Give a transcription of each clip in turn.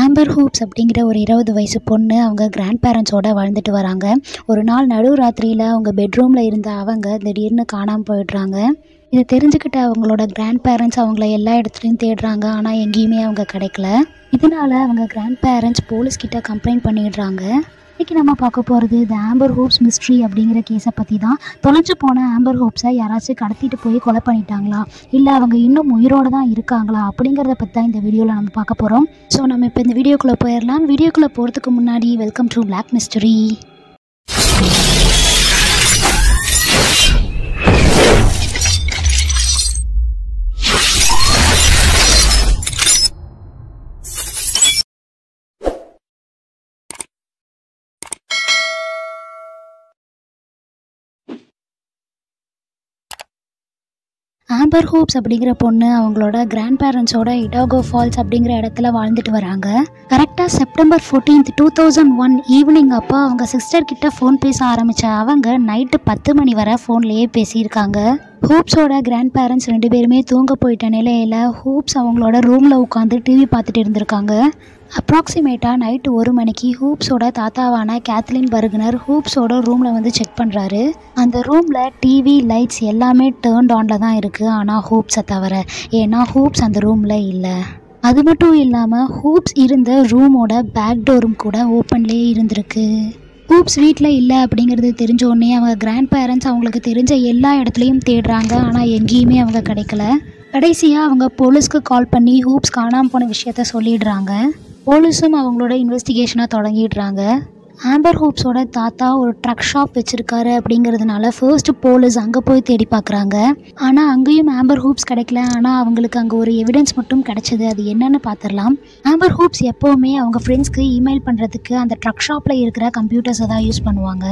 Amber hoops அப்படிங்கிற ஒரு 20 வயசு பொண்ணு அவங்க கிராண்ட் பேரண்ட்ஸோடு வாழ்ந்துட்டு வராங்க. ஒரு நாள் நடுராத்திரியில் அவங்க பெட்ரூமில் இருந்த அவங்க திடீர்னு காணாமல் போயிடுறாங்க. இதை தெரிஞ்சுக்கிட்ட அவங்களோட கிராண்ட் பேரண்ட்ஸ் அவங்கள எல்லா இடத்துலையும் தேடுறாங்க, ஆனால் எங்கேயுமே அவங்க கிடைக்கல. இதனால் அவங்க கிராண்ட் பேரண்ட்ஸ் போலீஸ்கிட்ட கம்ப்ளைண்ட் பண்ணிடுறாங்க. இன்றைக்கி நம்ம பார்க்க போகிறது இந்த ஆம்பர் ஹூப்ஸ் மிஸ்ட்ரி அப்படிங்கிற கேஸை பற்றி தான். தொலைஞ்சு போன ஆம்பர் ஹூப்ஸை யாராச்சும் கடத்திட்டு போய் கொலை பண்ணிட்டாங்களா, இல்லை அவங்க இன்னும் உயிரோடு தான் இருக்காங்களா அப்படிங்கிறத பற்றி தான் இந்த வீடியோவில் நம்ம பார்க்க போகிறோம். ஸோ நம்ம இப்போ இந்த வீடியோக்குள்ளே போயிடலாம். வீடியோக்குள்ளே போகிறதுக்கு முன்னாடி welcome to Black Mystery. Amber hoops அப்படிங்கிற பொண்ணு அவங்களோட கிராண்ட் பேரண்ட்ஸோட இடாகோ ஃபால்ஸ் அப்படிங்கிற இடத்துல வாழ்ந்துட்டு வராங்க. கரெக்டாக செப்டம்பர் 14, 2001 ஈவினிங் அப்போ அவங்க சிஸ்டர்கிட்ட ஃபோன் பேச ஆரம்பித்த அவங்க நைட்டு 10 மணி வரை ஃபோன்லேயே பேசியிருக்காங்க. ஹூப்ஸோட கிராண்ட் பேரண்ட்ஸ் 2 பேருமே தூங்க போயிட்ட நிலையில் ஹூப்ஸ் அவங்களோட ரூமில் உட்காந்து டிவி பார்த்துட்டு இருந்திருக்காங்க. அப்ராக்சிமேட்டாக நைட்டு 1 மணிக்கு ஹூப்ஸோட தாத்தாவான கேத்லின் பர்க்னர் ஹூப்ஸோட ரூமில் வந்து செக் பண்ணுறாரு. அந்த ரூமில் டிவி லைட்ஸ் எல்லாமே டேர்ன்ட் ஆனில் தான் இருக்குது, ஆனால் ஹூப்ஸை தவிர. ஏன்னா ஹூப்ஸ் அந்த ரூமில் இல்லை. அது மட்டும் இல்லாமல் ஹூப்ஸ் இருந்த ரூமோட பேக் டோரும் கூட ஓப்பன்லேயே இருந்திருக்கு. ஹூப்ஸ் வீட்டில் இல்லை அப்படிங்கிறது தெரிஞ்ச உடனே அவங்க கிராண்ட் பேரண்ட்ஸ் அவங்களுக்கு தெரிஞ்ச எல்லா இடத்துலையும் தேடுறாங்க, ஆனால் எங்கேயுமே அவங்க கிடைக்கல. கடைசியாக அவங்க போலீஸ்க்கு கால் பண்ணி ஹூப்ஸ் காணாமல் போன விஷயத்த சொல்லிடுறாங்க. போலீஸும் அவங்களோட இன்வெஸ்டிகேஷனாக தொடங்கிடுறாங்க. ஆம்பர் ஹூப்ஸோட தாத்தா ஒரு ட்ரக் ஷாப் வச்சுருக்காரு அப்படிங்கிறதுனால ஃபர்ஸ்ட்டு போலீஸ் அங்கே போய் தேடி பார்க்குறாங்க. ஆனால் அங்கேயும் ஆம்பர் ஹூப்ஸ் கிடைக்கல. ஆனால் அவங்களுக்கு அங்கே ஒரு எவிடன்ஸ் மட்டும் கிடச்சிது. அது என்னென்னு பார்த்துடலாம். ஆம்பர் ஹூப்ஸ் எப்போவுமே அவங்க ஃப்ரெண்ட்ஸ்க்கு இமெயில் பண்ணுறதுக்கு அந்த ட்ரக் ஷாப்பில் இருக்கிற கம்ப்யூட்டர்ஸை தான் யூஸ் பண்ணுவாங்க.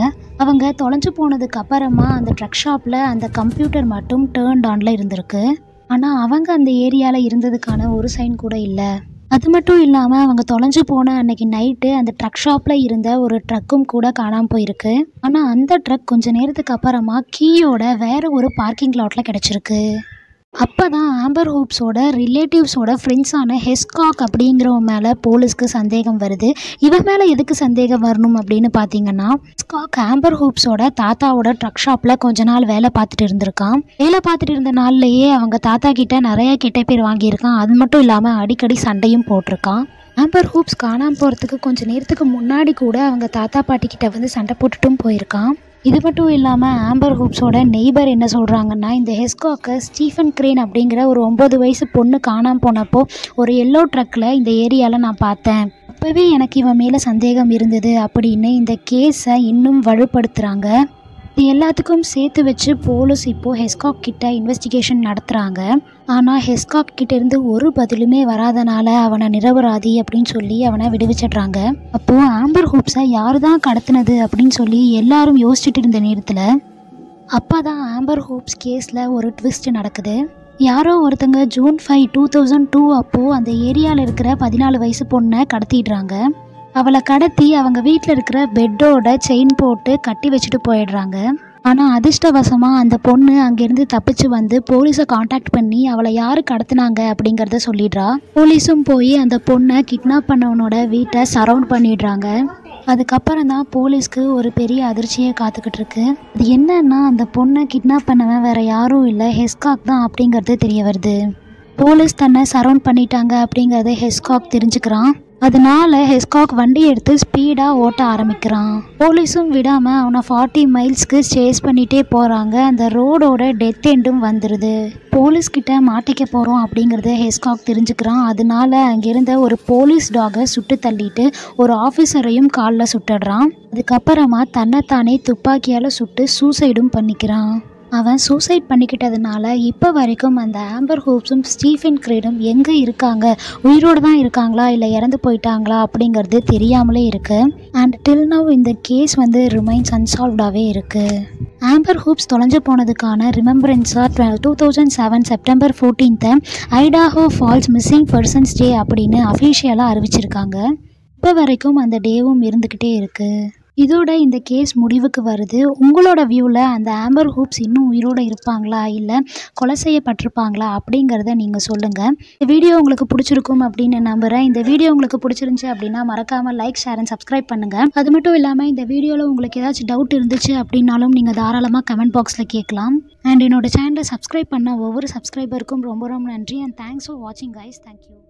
அவங்க தொலைஞ்சு போனதுக்கு அப்புறமா அந்த ட்ரக் ஷாப்பில் அந்த கம்ப்யூட்டர் மட்டும் டேர்ன் ஆனில் இருந்திருக்கு. ஆனால் அவங்க அந்த ஏரியாவில் இருந்ததுக்கான ஒரு சைன் கூட இல்லை. அது மட்டும் இல்லாமல் அவங்க தொலைஞ்சு போன அன்றைக்கி நைட்டு அந்த ட்ரக் ஷாப்பில் இருந்த ஒரு ட்ரக்கும் கூட காணாமல் போயிருக்கு. ஆனால் அந்த ட்ரக் கொஞ்சம் நேரத்துக்கு அப்புறமா கீயோட வேறு ஒரு பார்க்கிங் லாட்டில் கிடச்சிருக்கு. அப்போ தான் ஆம்பர் ஹூப்ஸோட ரிலேட்டிவ்ஸோட ஃப்ரெண்ட்ஸான ஹெஸ்காக் அப்படிங்கிறவங்க மேலே போலீஸ்க்கு சந்தேகம் வருது. இவன் மேலே எதுக்கு சந்தேகம் வரணும் அப்படின்னு பார்த்தீங்கன்னா, ஹெஸ்காக் ஆம்பர் ஹூப்ஸோட தாத்தாவோட ட்ரக் ஷாப்பில் கொஞ்ச நாள் வேலை பார்த்துட்டு இருந்திருக்கான். வேலை பார்த்துட்டு இருந்த நாள்லேயே அவங்க தாத்தா கிட்ட நிறையா கெட்ட பேர் வாங்கியிருக்கான். அது மட்டும் இல்லாமல் அடிக்கடி சண்டையும் போட்டிருக்கான். ஆம்பர் ஹூப்ஸ் காணாமல் போகிறதுக்கு கொஞ்சம் நேரத்துக்கு முன்னாடி கூட அவங்க தாத்தா பாட்டிக்கிட்ட வந்து சண்டை போட்டுட்டும் போயிருக்கான். இது மட்டும் இல்லாமல் ஆம்பர் ஹூப்ஸோட நெய்பர் என்ன சொல்கிறாங்கன்னா, இந்த ஹெஸ்காக்கை ஸ்டீஃபன் கிரேன் அப்படிங்கிற ஒரு 9 வயசு பொண்ணு காணாமல் போனப்போ ஒரு எல்லோ ட்ரக்கில் இந்த ஏரியாவில் நான் பார்த்தேன். அப்போவே எனக்கு இவன் மேலே சந்தேகம் இருந்தது அப்படின்னு இந்த கேஸை இன்னும் வலுப்படுத்துகிறாங்க. இது எல்லாத்துக்கும் சேர்த்து வச்சு போலீஸ் இப்போது ஹெஸ்காக் கிட்ட இன்வெஸ்டிகேஷன் நடத்துகிறாங்க. ஆனால் ஹெஸ்காக் கிட்டேருந்து ஒரு பதிலுமே வராதனால அவனை நிரபராதி அப்படின்னு சொல்லி அவனை விடுவிச்சிட்றாங்க. அப்போது ஆம்பர் ஹூப்ஸை யார் தான் கடத்தினது அப்படின்னு சொல்லி எல்லாரும் யோசிச்சுட்டு இருந்த நேரத்தில் அப்போ தான் ஆம்பர் ஹூப்ஸ் கேஸில் ஒரு ட்விஸ்ட் நடக்குது. யாரோ ஒருத்தங்க ஜூன் 5, 2002 அப்போது அந்த ஏரியாவில் இருக்கிற 14 வயசு பொண்ணை கடத்திடுறாங்க. அவளை கடத்தி அவங்க வீட்டில் இருக்கிற பெட்டோட செயின் போட்டு கட்டி வச்சுட்டு போயிடுறாங்க. ஆனால் அதிர்ஷ்டவசமாக அந்த பொண்ணு அங்கேருந்து தப்பிச்சு வந்து போலீஸை காண்டாக்ட் பண்ணி அவளை யார் கடத்தினாங்க அப்படிங்கிறத சொல்லிடுறா. போலீஸும் போய் அந்த பொண்ணை கிட்னாப் பண்ணவனோட வீட்டை சரவுண்ட் பண்ணிடுறாங்க. அதுக்கப்புறம் தான் போலீஸ்க்கு ஒரு பெரிய அதிர்ச்சியை காத்துக்கிட்டு இருக்கு. அது என்னன்னா, அந்த பொண்ணை கிட்னாப் பண்ணவன் வேற யாரும் இல்லை, ஹெஸ்காக் தான் அப்படிங்கிறது தெரிய வருது. போலீஸ் தன்னை சரவுண்ட் பண்ணிட்டாங்க அப்படிங்கிறத ஹெஸ்காக் தெரிஞ்சுக்கிறான். அதனால ஹெஸ்காக் வண்டி எடுத்து ஸ்பீடாக ஓட்ட ஆரம்பிக்கிறான். போலீஸும் விடாமல் அவனை 40 மைல்ஸ்க்கு சேஸ் பண்ணிகிட்டே போகிறாங்க. அந்த ரோடோட டெத் எண்டும் வந்துடுது. போலீஸ்கிட்ட மாட்டிக்க போகிறோம் அப்படிங்கிறத ஹெஸ்காக் தெரிஞ்சுக்கிறான். அதனால அங்கிருந்த ஒரு போலீஸ் டாகை சுட்டு தள்ளிட்டு ஒரு ஆஃபீஸரையும் காலில் சுட்டுடுறான். அதுக்கப்புறமா தன்னைத்தானே துப்பாக்கியால் சுட்டு சூசைடும் பண்ணிக்கிறான். அவன் சூசைட் பண்ணிக்கிட்டதுனால இப்போ வரைக்கும் அந்த ஆம்பர் ஹூப்ஸும் ஸ்டீஃபன் கிரேனும் எங்கே இருக்காங்க, உயிரோடு தான் இருக்காங்களா இல்லை இறந்து போயிட்டாங்களா அப்படிங்கிறது தெரியாமலே இருக்குது. அண்ட் டில் நவ் இந்த கேஸ் வந்து ரிமைன்ஸ் அன்சால்வ்டாகவே இருக்குது. ஆம்பர் ஹூப்ஸ் தொலைஞ்சு போனதுக்கான ரிமெம்பரன்ஸாக 2007 September 14 Idaho Falls missing persons day அப்படின்னு அஃபிஷியலாக அறிவிச்சிருக்காங்க. இப்போ வரைக்கும் அந்த டேவும் இருந்துக்கிட்டே இருக்குது. இதோட இந்த கேஸ் முடிவுக்கு வருது. உங்களோட வியூவில் அந்த ஆம்பர் ஹூப்ஸ் இன்னும் உயிரோடு இருப்பாங்களா இல்லை கொலை செய்யப்பட்டிருப்பாங்களா அப்படிங்கிறத நீங்கள் சொல்லுங்கள். இந்த வீடியோ உங்களுக்கு பிடிச்சிருக்கும் அப்படின்னு நம்புகிறேன். இந்த வீடியோ உங்களுக்கு பிடிச்சிருந்துச்சு அப்படின்னா மறக்காமல் லைக், ஷேர் அண்ட் சப்ஸ்கிரைப் பண்ணுங்கள். அது மட்டும் இல்லாமல் இந்த வீடியோவில் உங்களுக்கு ஏதாச்சும் டவுட் இருந்துச்சு அப்படின்னாலும் நீங்கள் தாராளமாக கமெண்ட் பாக்ஸில் கேட்கலாம். அண்ட் என்னோட சேனலை சப்ஸ்கிரைப் பண்ண ஒவ்வொரு சப்ஸ்கிரைபருக்கும் ரொம்ப ரொம்ப நன்றி. அண்ட் தேங்க்ஸ் ஃபார் வாட்சிங் கைஸ். தேங்க்யூ.